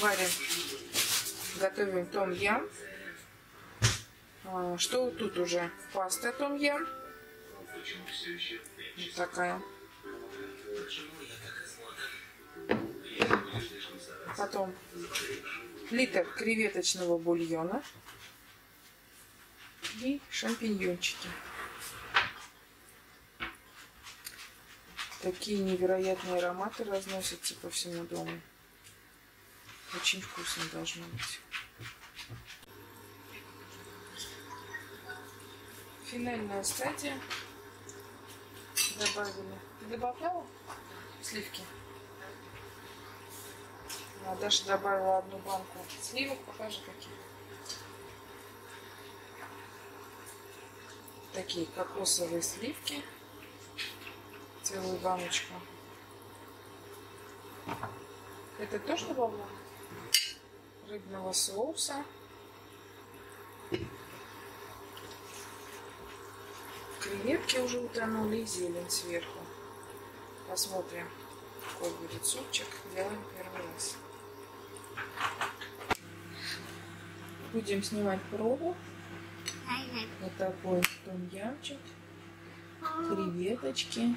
варим, готовим том ям. Что тут уже? Паста том ям. Вот такая. Потом литр креветочного бульона и шампиньончики. Такие невероятные ароматы разносятся по всему дому. Очень вкусно должно быть. Финальная стадия. Добавили. Ты добавляла сливки? А Даша добавила одну банку сливок. Покажи, какие. Такие кокосовые сливки. Целую баночку. Это тоже добавлено? Рыбного соуса. Креветки уже утонули, и зелень сверху. Посмотрим, какой будет супчик. Делаем первый раз. Будем снимать пробу. Вот такой том ямчик. Креветочки.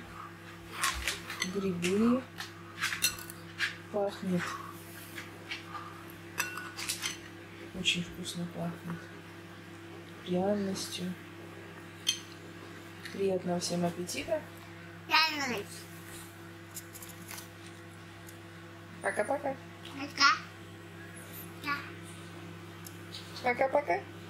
Грибы. Пахнет. Очень вкусно пахнет. Реальностью. Приятного всем аппетита. Пока-пока. Пока-пока.